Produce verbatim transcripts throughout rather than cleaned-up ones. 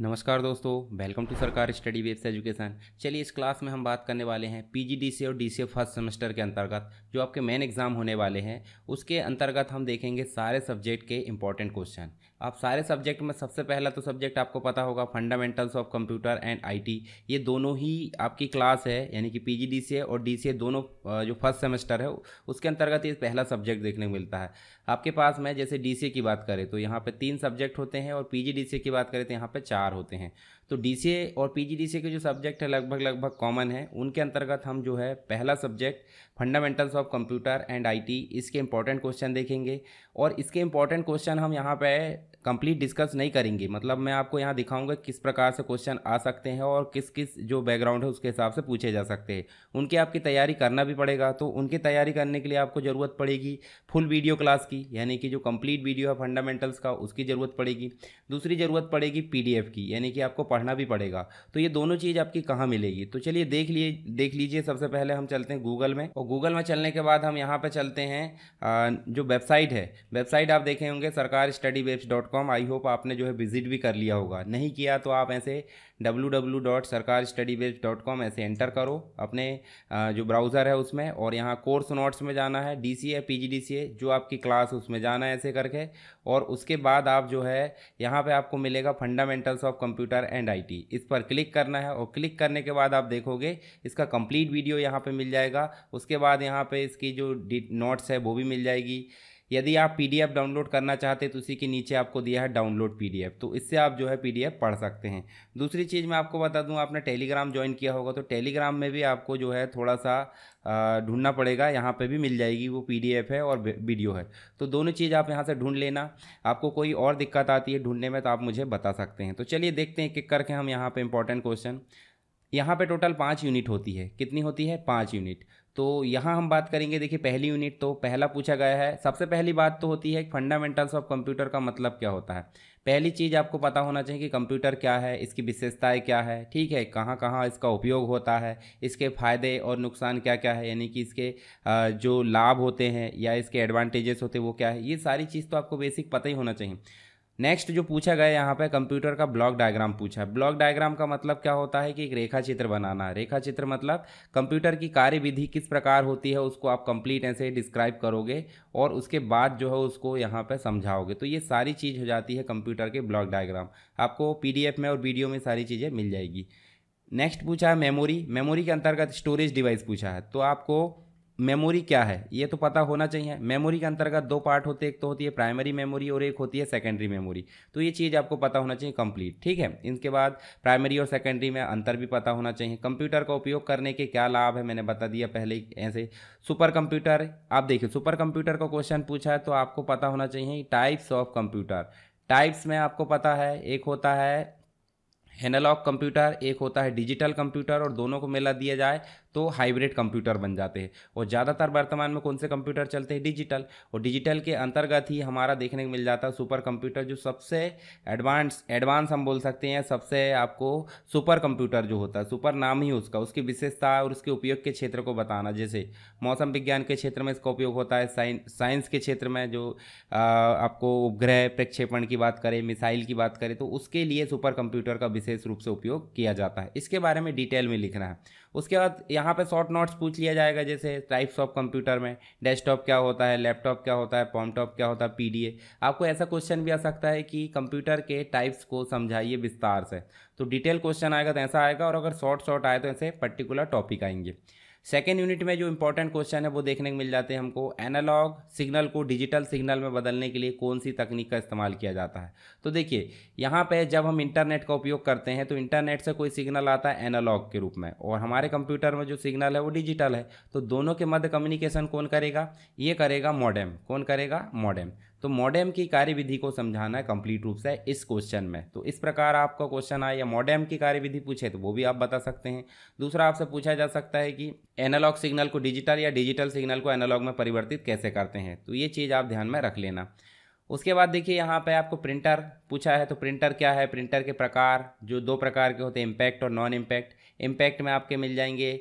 नमस्कार दोस्तों, welcome to Sarkar study waves education. चलिए, इस क्लास में हम बात करने वाले हैं पीजीडीसीए और डीसीए फर्स्ट सेमेस्टर के अंतर्गत जो आपके मेन एग्जाम होने वाले हैं उसके अंतर्गत हम देखेंगे सारे सब्जेक्ट के इंपॉर्टेंट क्वेश्चन। आप सारे सब्जेक्ट में सबसे पहला तो सब्जेक्ट आपको पता होगा fundamentals of computer and IT. ये दोनों ही आपकी क्लास है, यानी कि पीजीडीसीए और डीसीए दोनों जो फर्स्ट सेमेस्टर है उसके अंतर्गत ये पहला सब्जेक्ट देखने को मिलता है आपके पास में। जैसे डीसीए की बात करें तो यहाँ पर तीन सब्जेक्ट होते हैं और पीजीडीसीए की बात करें तो यहाँ पर चार होते हैं। तो डीसीए और पीजीडीसीए के जो सब्जेक्ट है लगभग लगभग कॉमन है, उनके अंतर्गत हम जो है पहला subject fundamentals of computer and IT, इसके इंपॉर्टेंट क्वेश्चन देखेंगे। और इसके इंपॉर्टेंट क्वेश्चन हम यहाँ पे कंप्लीट डिस्कस नहीं करेंगे, मतलब मैं आपको यहाँ दिखाऊंगा किस प्रकार से क्वेश्चन आ सकते हैं और किस किस जो बैकग्राउंड है उसके हिसाब से पूछे जा सकते हैं। उनकी आपकी तैयारी करना भी पड़ेगा, तो उनकी तैयारी करने के लिए आपको ज़रूरत पड़ेगी फुल वीडियो क्लास की, यानी कि जो कंप्लीट वीडियो है फंडामेंटल्स का उसकी ज़रूरत पड़ेगी। दूसरी ज़रूरत पड़ेगी पी डी एफ की, यानी कि आपको पढ़ना भी पड़ेगा। तो ये दोनों चीज़ आपकी कहाँ मिलेगी, तो चलिए देख लिए देख लीजिए। सबसे पहले हम चलते हैं गूगल में, और गूगल में चलने के बाद हम यहाँ पर चलते हैं जो वेबसाइट है, वेबसाइट आप देखे होंगे Sarkar study waves dot com. I hope आपने जो है विजिट भी कर लिया होगा, नहीं किया तो आप ऐसे W W W dot Sarkar study waves dot com ऐसे एंटर करो अपने जो ब्राउज़र है उसमें, और यहाँ कोर्स नोट्स में जाना है डीसीए पीजीडीसीए जो आपकी क्लास उसमें जाना है ऐसे करके। और उसके बाद आप जो है यहाँ पे आपको मिलेगा fundamentals of computer and IT, इस पर क्लिक करना है। और क्लिक करने के बाद आप देखोगे इसका कंप्लीट वीडियो यहाँ पर मिल जाएगा। उसके बाद यहाँ पर इसकी जो नोट्स है वो भी मिल जाएगी। यदि आप पीडीएफ डाउनलोड करना चाहते हैं तो उसी के नीचे आपको दिया है डाउनलोड पीडीएफ, तो इससे आप जो है पीडीएफ पढ़ सकते हैं। दूसरी चीज़ मैं आपको बता दूं, आपने टेलीग्राम ज्वाइन किया होगा तो टेलीग्राम में भी आपको जो है थोड़ा सा ढूंढना पड़ेगा, यहाँ पे भी मिल जाएगी, वो पीडीएफ है और वीडियो है। तो दोनों चीज़ आप यहाँ से ढूंढ लेना। आपको कोई और दिक्कत आती है ढूंढने में तो आप मुझे बता सकते हैं। तो चलिए देखते हैं एक करके हम यहाँ पर इंपॉर्टेंट क्वेश्चन। यहाँ पे टोटल पाँच यूनिट होती है, कितनी होती है, पाँच यूनिट। तो यहाँ हम बात करेंगे, देखिए पहली यूनिट तो पहला पूछा गया है। सबसे पहली बात तो होती है फंडामेंटल्स ऑफ कंप्यूटर का मतलब क्या होता है। पहली चीज़ आपको पता होना चाहिए कि कंप्यूटर क्या है, इसकी विशेषताएं क्या है, ठीक है, कहाँ कहाँ इसका उपयोग होता है, इसके फ़ायदे और नुकसान क्या क्या है, यानी कि इसके जो लाभ होते हैं या इसके एडवांटेजेस होते हैं वो क्या है। ये सारी चीज़ तो आपको बेसिक पता ही होना चाहिए। नेक्स्ट जो पूछा गया यहाँ पे कंप्यूटर का ब्लॉक डायग्राम पूछा है। ब्लॉक डायग्राम का मतलब क्या होता है कि एक रेखा चित्र बनाना। रेखा चित्र मतलब कंप्यूटर की कार्यविधि किस प्रकार होती है उसको आप कंप्लीट ऐसे डिस्क्राइब करोगे और उसके बाद जो है उसको यहाँ पे समझाओगे। तो ये सारी चीज़ हो जाती है कंप्यूटर के ब्लॉक डायग्राम। आपको पीडीएफ में और वीडियो में सारी चीज़ें मिल जाएगी। नेक्स्ट पूछा है मेमोरी। मेमोरी के अंतर्गत स्टोरेज डिवाइस पूछा है। तो आपको मेमोरी क्या है ये तो पता होना चाहिए। मेमोरी के अंतर्गत दो पार्ट होते हैं, एक तो होती है प्राइमरी मेमोरी और एक होती है सेकेंडरी मेमोरी। तो ये चीज़ आपको पता होना चाहिए कंप्लीट, ठीक है। इनके बाद प्राइमरी और सेकेंडरी में अंतर भी पता होना चाहिए। कंप्यूटर का उपयोग करने के क्या लाभ है मैंने बता दिया पहले। ऐसे सुपर कंप्यूटर आप देखिए, सुपर कंप्यूटर का क्वेश्चन पूछा है तो आपको पता होना चाहिए टाइप्स ऑफ कंप्यूटर। टाइप्स में आपको पता है एक होता है एनालॉग कंप्यूटर, एक होता है डिजिटल कंप्यूटर, और दोनों को मिला दिया जाए तो हाइब्रिड कंप्यूटर बन जाते हैं। और ज़्यादातर वर्तमान में कौन से कंप्यूटर चलते हैं, डिजिटल। और डिजिटल के अंतर्गत ही हमारा देखने को मिल जाता है सुपर कंप्यूटर, जो सबसे एडवांस एडवांस हम बोल सकते हैं। सबसे आपको सुपर कंप्यूटर जो होता है, सुपर नाम ही उसका, उसकी विशेषता और उसके उपयोग के क्षेत्र को बताना। जैसे मौसम विज्ञान के क्षेत्र में इसका उपयोग होता है, साइंस के क्षेत्र में जो आ, आपको उपग्रह प्रक्षेपण की बात करें, मिसाइल की बात करें, तो उसके लिए सुपर कंप्यूटर का विशेष रूप से उपयोग किया जाता है। इसके बारे में डिटेल में लिखना है। उसके बाद यहाँ पे शॉर्ट नोट्स पूछ लिया जाएगा, जैसे टाइप्स ऑफ कंप्यूटर में डेस्कटॉप क्या होता है, लैपटॉप क्या होता है, पॉमटॉप क्या होता है, पीडीए। आपको ऐसा क्वेश्चन भी आ सकता है कि कंप्यूटर के टाइप्स को समझाइए विस्तार से। तो डिटेल क्वेश्चन आएगा तो ऐसा आएगा, और अगर शॉर्ट शॉर्ट आए तो ऐसे पर्टिकुलर टॉपिक आएंगे। सेकेंड यूनिट में जो इंपॉर्टेंट क्वेश्चन है वो देखने को मिल जाते हैं हमको। एनालॉग सिग्नल को डिजिटल सिग्नल में बदलने के लिए कौन सी तकनीक का इस्तेमाल किया जाता है। तो देखिए यहाँ पे जब हम इंटरनेट का उपयोग करते हैं तो इंटरनेट से कोई सिग्नल आता है एनालॉग के रूप में, और हमारे कंप्यूटर में जो सिग्नल है वो डिजिटल है। तो दोनों के मध्य कम्युनिकेशन कौन करेगा, ये करेगा मॉडेम। कौन करेगा, मॉडेम। तो मॉडेम की कार्यविधि को समझाना है कंप्लीट रूप से इस क्वेश्चन में। तो इस प्रकार आपका क्वेश्चन आया, मॉडेम की कार्यविधि पूछे तो वो भी आप बता सकते हैं। दूसरा आपसे पूछा जा सकता है कि एनालॉग सिग्नल को डिजिटल या डिजिटल सिग्नल को एनालॉग में परिवर्तित कैसे करते हैं, तो ये चीज़ आप ध्यान में रख लेना। उसके बाद देखिए यहाँ पे आपको प्रिंटर पूछा है। तो प्रिंटर क्या है, प्रिंटर के प्रकार जो दो प्रकार के होते हैं, इम्पैक्ट और नॉन इम्पैक्ट। इम्पैक्ट में आपके मिल जाएंगे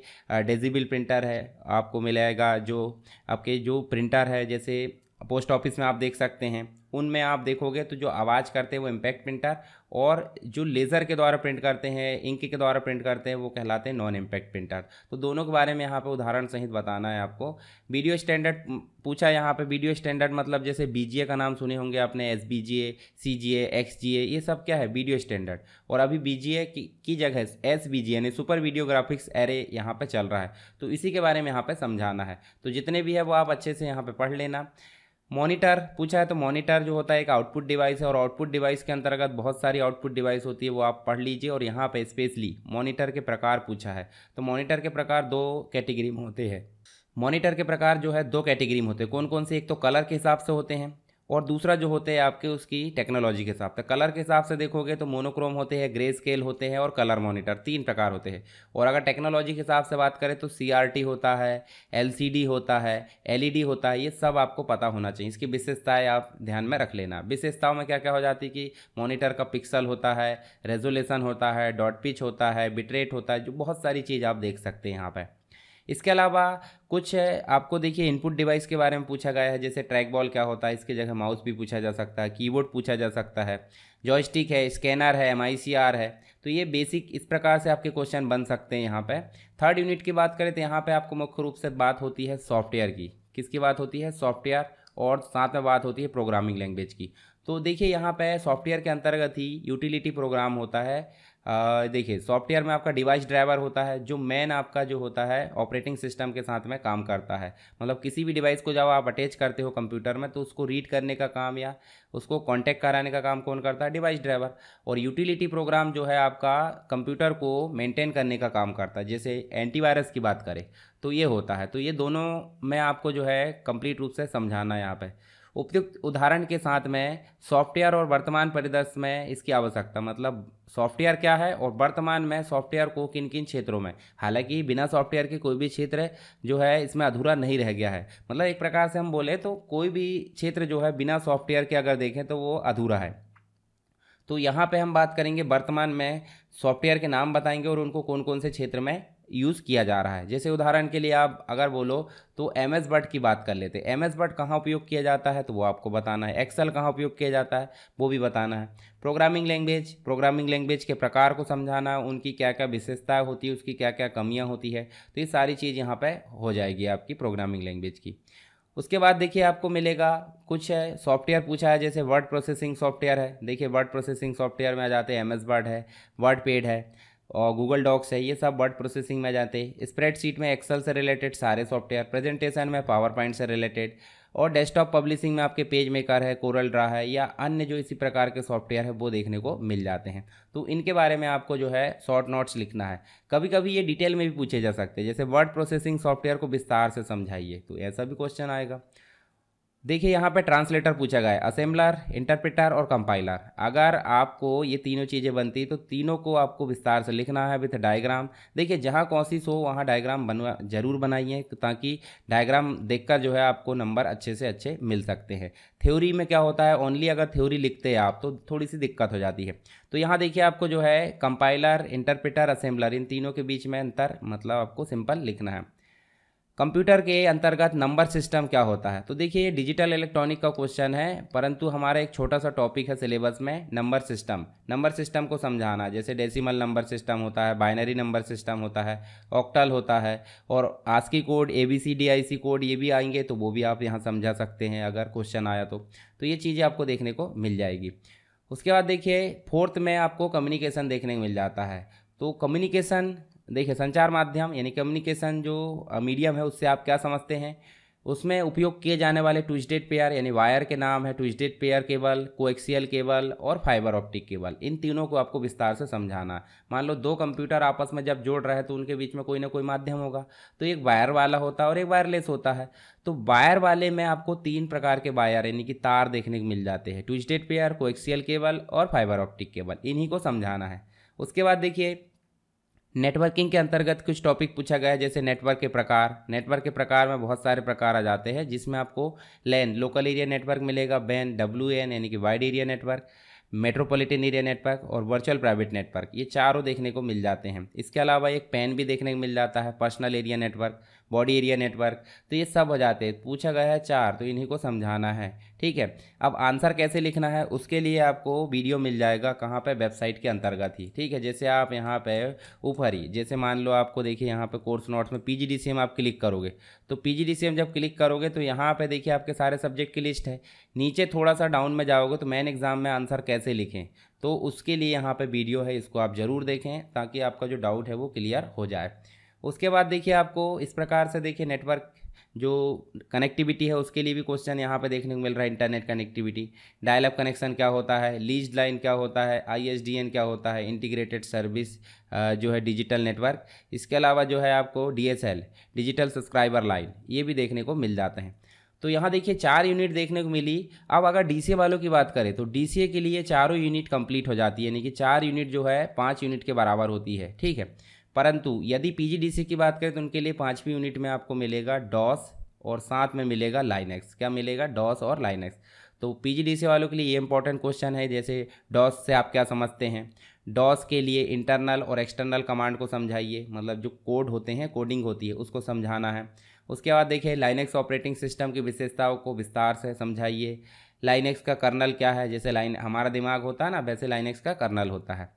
डेजिबल प्रिंटर है, आपको मिलेगा जो आपके जो प्रिंटर है जैसे पोस्ट ऑफिस में आप देख सकते हैं उनमें आप देखोगे तो जो आवाज़ करते हैं वो इम्पैक्ट प्रिंटर, और जो लेज़र के द्वारा प्रिंट करते हैं, इंक के द्वारा प्रिंट करते हैं, वो कहलाते हैं नॉन इम्पैक्ट प्रिंटर। तो दोनों के बारे में यहाँ पे उदाहरण सहित बताना है आपको। वीडियो स्टैंडर्ड पूछा यहाँ पे, वीडियो स्टैंडर्ड मतलब जैसे बीजीए का नाम सुने होंगे आपने, S V G A, C G A, X G A, ये सब क्या है वीडियो स्टैंडर्ड। और अभी बीजीए की, की जगह एस बी जी ए यानी सुपर वीडियो ग्राफिक्स एरे यहाँ पर चल रहा है, तो इसी के बारे में यहाँ पर समझाना है। तो जितने भी है वो आप अच्छे से यहाँ पर पढ़ लेना। मॉनिटर पूछा है, तो मॉनिटर जो होता है एक आउटपुट डिवाइस है, और आउटपुट डिवाइस के अंतर्गत बहुत सारी आउटपुट डिवाइस होती है, वो आप पढ़ लीजिए। और यहाँ पे स्पेशली मॉनिटर के प्रकार पूछा है, तो मॉनिटर के प्रकार दो कैटेगरी में होते हैं। मॉनिटर के प्रकार जो है दो कैटेगरी में होते हैं, कौन कौन से, एक तो कलर के हिसाब से होते हैं और दूसरा जो होते हैं आपके उसकी टेक्नोलॉजी के हिसाब से। कलर के हिसाब से देखोगे तो मोनोक्रोम होते हैं, ग्रे स्केल होते हैं और कलर मॉनिटर, तीन प्रकार होते हैं। और अगर टेक्नोलॉजी के हिसाब से बात करें तो सीआरटी होता है, एलसीडी होता है, एलईडी होता है, ये सब आपको पता होना चाहिए। इसकी विशेषताएँ आप ध्यान में रख लेना। विशेषताओं में क्या क्या हो जाती है कि मोनीटर का पिक्सल होता है, रेजोलेसन होता है, डॉट पिच होता है, बिटरेट होता है, जो बहुत सारी चीज़ आप देख सकते हैं यहाँ पर। इसके अलावा कुछ आपको देखिए इनपुट डिवाइस के बारे में पूछा गया है, जैसे ट्रैक बॉल क्या होता है, इसके जगह माउस भी पूछा जा सकता है, कीबोर्ड पूछा जा सकता है, जॉयस्टिक है, स्कैनर है, एम आई सी आर है। तो ये बेसिक इस प्रकार से आपके क्वेश्चन बन सकते हैं यहाँ पे। थर्ड यूनिट की बात करें तो यहाँ पे आपको मुख्य रूप से बात होती है सॉफ्टवेयर की। किसकी बात होती है? सॉफ्टवेयर, और साथ में बात होती है प्रोग्रामिंग लैंग्वेज की। तो देखिए यहाँ पे सॉफ्टवेयर के अंतर्गत ही यूटिलिटी प्रोग्राम होता है। देखिए सॉफ्टवेयर में आपका डिवाइस ड्राइवर होता है, जो मेन आपका जो होता है ऑपरेटिंग सिस्टम के साथ में काम करता है। मतलब किसी भी डिवाइस को जब आप अटैच करते हो कंप्यूटर में, तो उसको रीड करने का काम या उसको कॉन्टैक्ट कराने का काम कौन करता है? Device driver. और यूटिलिटी प्रोग्राम जो है आपका कंप्यूटर को मेंटेन करने का काम करता है, जैसे एंटीवायरस की बात करें तो ये होता है। तो ये दोनों में आपको जो है कंप्लीट रूप से समझाना है यहाँ पर। उपयुक्त उदाहरण के साथ में सॉफ्टवेयर और वर्तमान परिदृश्य में इसकी आवश्यकता, मतलब सॉफ्टवेयर क्या है और वर्तमान में सॉफ्टवेयर को किन किन क्षेत्रों में, हालांकि बिना सॉफ्टवेयर के कोई भी क्षेत्र जो है इसमें अधूरा नहीं रह गया है। मतलब एक प्रकार से हम बोले तो कोई भी क्षेत्र जो है बिना सॉफ्टवेयर के अगर देखें तो वो अधूरा है। तो यहाँ पे हम बात करेंगे वर्तमान में सॉफ्टवेयर के नाम बताएंगे और उनको कौन कौन से क्षेत्र में यूज़ किया जा रहा है। जैसे उदाहरण के लिए आप अगर बोलो तो एम एस वर्ड की बात कर लेते हैं। एम एस वर्ड कहाँ उपयोग किया जाता है तो वो आपको बताना है। एक्सेल कहाँ उपयोग किया जाता है वो भी बताना है। प्रोग्रामिंग लैंग्वेज, प्रोग्रामिंग लैंग्वेज के प्रकार को समझाना है, उनकी क्या क्या विशेषता होती है, उसकी क्या क्या कमियाँ होती है, तो ये सारी चीज़ यहाँ पर हो जाएगी आपकी प्रोग्रामिंग लैंग्वेज की। उसके बाद देखिए आपको मिलेगा कुछ है सॉफ्टवेयर पूछा है, जैसे वर्ड प्रोसेसिंग सॉफ्टवेयर है। देखिए वर्ड प्रोसेसिंग सॉफ्टवेयर में आ जाते हैं एम एस वर्ड है, वर्ड पेड है और गूगल डॉक्स है, ये सब वर्ड प्रोसेसिंग में जाते हैं। स्प्रेडशीट में एक्सेल से रिलेटेड सारे सॉफ्टवेयर, प्रेजेंटेशन में पावर पॉइंट से रिलेटेड, और डेस्कटॉप पब्लिशिंग में आपके पेज मेकर है, कोरल ड्रा है, या अन्य जो इसी प्रकार के सॉफ्टवेयर है वो देखने को मिल जाते हैं। तो इनके बारे में आपको जो है शॉर्ट नोट्स लिखना है। कभी कभी ये डिटेल में भी पूछे जा सकते हैं, जैसे वर्ड प्रोसेसिंग सॉफ्टवेयर को विस्तार से समझाइए, तो ऐसा भी क्वेश्चन आएगा। देखिए यहाँ पे ट्रांसलेटर पूछा गया है, असेंबलर, इंटरप्रेटर और कंपाइलर। अगर आपको ये तीनों चीज़ें बनती तो तीनों को आपको विस्तार से लिखना है विथ डायग्राम। देखिए जहाँ कोशिश हो वहाँ डायग्राम बनवा जरूर बनाइए, ताकि डायग्राम देखकर जो है आपको नंबर अच्छे से अच्छे मिल सकते हैं। थ्योरी में क्या होता है, ओनली अगर थ्योरी लिखते हैं आप तो थोड़ी सी दिक्कत हो जाती है। तो यहाँ देखिए आपको जो है कंपाइलर, इंटरप्रेटर, असेंबलर, इन तीनों के बीच में अंतर मतलब आपको सिंपल लिखना है। कंप्यूटर के अंतर्गत नंबर सिस्टम क्या होता है, तो देखिए ये डिजिटल इलेक्ट्रॉनिक का क्वेश्चन है, परंतु हमारा एक छोटा सा टॉपिक है सिलेबस में, नंबर सिस्टम। नंबर सिस्टम को समझाना, जैसे डेसिमल नंबर सिस्टम होता है, बाइनरी नंबर सिस्टम होता है, ऑक्टल होता है, और ASCII code, EBCDIC code, ये भी आएंगे, तो वो भी आप यहाँ समझा सकते हैं अगर क्वेश्चन आया तो। तो ये चीज़ें आपको देखने को मिल जाएगी। उसके बाद देखिए फोर्थ में आपको कम्युनिकेशन देखने को मिल जाता है। तो कम्युनिकेशन देखिए संचार माध्यम यानी कम्युनिकेशन जो मीडियम है उससे आप क्या समझते हैं, उसमें उपयोग किए जाने वाले ट्विस्टेड पेयर यानी वायर के नाम है, twisted pair cable, coaxial cable और फाइबर ऑप्टिक केबल, इन तीनों को आपको विस्तार से समझाना। मान लो दो कंप्यूटर आपस में जब जोड़ रहे हैं तो उनके बीच में कोई ना कोई माध्यम होगा, तो एक वायर वाला होता है और एक वायरलेस होता है। तो वायर वाले में आपको तीन प्रकार के वायर यानी कि तार देखने को मिल जाते हैं, ट्विस्टेड पेयर, कोएक्सियल केबल और फाइबर ऑप्टिक केबल, इन्हीं को समझाना है। उसके बाद देखिए नेटवर्किंग के अंतर्गत कुछ टॉपिक पूछा गया है, जैसे नेटवर्क के प्रकार। नेटवर्क के प्रकार में बहुत सारे प्रकार आ जाते हैं, जिसमें आपको लैन, लोकल एरिया नेटवर्क मिलेगा, वैन, डब्ल्यू एन यानी कि wide area network, metropolitan area network और वर्चुअल प्राइवेट नेटवर्क, ये चारों देखने को मिल जाते हैं। इसके अलावा एक पैन भी देखने को मिल जाता है, personal area network, body area network, तो ये सब हो जाते हैं। पूछा गया है चार, तो इन्हीं को समझाना है। ठीक है। अब आंसर कैसे लिखना है उसके लिए आपको वीडियो मिल जाएगा कहाँ पे, वेबसाइट के अंतर्गत ही, ठीक है। जैसे आप यहाँ पे ऊपर ही, जैसे मान लो आपको देखिए यहाँ पे कोर्स नोट्स में पीजीडीसीएम आप क्लिक करोगे, तो पीजीडीसीएम जब क्लिक करोगे तो यहाँ पे देखिए आपके सारे सब्जेक्ट की लिस्ट है। नीचे थोड़ा सा डाउन में जाओगे तो मेन एग्ज़ाम में आंसर कैसे लिखें, तो उसके लिए यहाँ पे वीडियो है, इसको आप ज़रूर देखें ताकि आपका जो डाउट है वो क्लियर हो जाए। उसके बाद देखिए आपको इस प्रकार से देखिए नेटवर्क जो कनेक्टिविटी है उसके लिए भी क्वेश्चन यहाँ पे देखने को मिल रहा है। Internet connectivity, dial up connection क्या होता है, लीज लाइन क्या होता है, आईएसडीएन क्या होता है, इंटीग्रेटेड सर्विस जो है डिजिटल नेटवर्क, इसके अलावा जो है आपको डीएसएल डिजिटल सब्सक्राइबर लाइन, ये भी देखने को मिल जाते हैं। तो यहाँ देखिए चार यूनिट देखने को मिली। अब अगर डीसीए वालों की बात करें तो डीसीए के लिए चारों यूनिट कंप्लीट हो जाती है, यानी कि चार यूनिट जो है पाँच यूनिट के बराबर होती है, ठीक है। परंतु यदि पीजीडीसी की बात करें तो उनके लिए पाँचवीं यूनिट में आपको मिलेगा डॉस और साथ में मिलेगा लाइनेक्स। क्या मिलेगा? डॉस और लाइनेक्स। तो पीजीडीसी वालों के लिए ये इंपॉर्टेंट क्वेश्चन है। जैसे डॉस से आप क्या समझते हैं? डॉस के लिए इंटरनल और एक्सटर्नल कमांड को समझाइए, मतलब जो कोड होते हैं, कोडिंग होती है, उसको समझाना है। उसके बाद देखिए लाइनेक्स ऑपरेटिंग सिस्टम की विशेषताओं को विस्तार से समझाइए। लाइनेक्स का कर्नल क्या है, जैसे लाइन हमारा दिमाग होता है ना, वैसे लाइनेक्स का कर्नल होता है।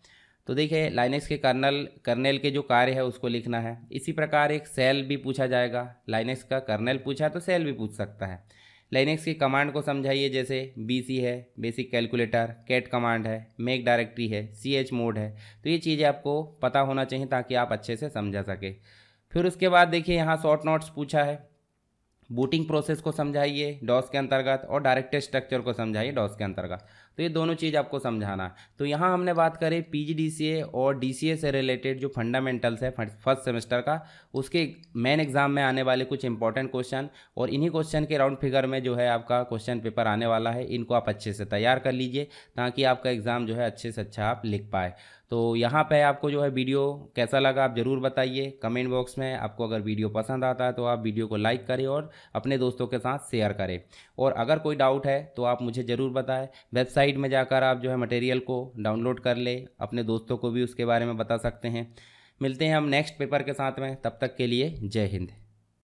तो देखिए लाइनेक्स के कर्नल कर्नेल के जो कार्य है उसको लिखना है। इसी प्रकार एक सेल भी पूछा जाएगा, लाइनेक्स का कर्नेल पूछा है तो सेल भी पूछ सकता है। लाइनेक्स की कमांड को समझाइए, जैसे बीसी है बेसिक कैलकुलेटर, कैट कमांड है, मेक डायरेक्टरी है, सीएच मोड है। तो ये चीज़ें आपको पता होना चाहिए ताकि आप अच्छे से समझा सके। फिर उसके बाद देखिए यहाँ शॉर्ट नोट्स पूछा है, बूटिंग प्रोसेस को समझाइए डॉस के अंतर्गत और डायरेक्टेड स्ट्रक्चर को समझाइए डॉस के अंतर्गत। तो ये दोनों चीज़ आपको समझाना है। तो यहाँ हमने बात करें पीजीडीसीए और डीसीए से रिलेटेड जो फंडामेंटल्स है फर्स्ट सेमेस्टर का, उसके मेन एग्जाम में आने वाले कुछ इंपॉर्टेंट क्वेश्चन, और इन्हीं क्वेश्चन के राउंड फिगर में जो है आपका क्वेश्चन पेपर आने वाला है। इनको आप अच्छे से तैयार कर लीजिए ताकि आपका एग्ज़ाम जो है अच्छे से अच्छा आप लिख पाए। तो यहाँ पे आपको जो है वीडियो कैसा लगा आप ज़रूर बताइए कमेंट बॉक्स में। आपको अगर वीडियो पसंद आता है तो आप वीडियो को लाइक करें और अपने दोस्तों के साथ शेयर करें, और अगर कोई डाउट है तो आप मुझे ज़रूर बताएं। वेबसाइट में जाकर आप जो है मटेरियल को डाउनलोड कर लें, अपने दोस्तों को भी उसके बारे में बता सकते हैं। मिलते हैं हम नेक्स्ट पेपर के साथ में, तब तक के लिए जय हिंद।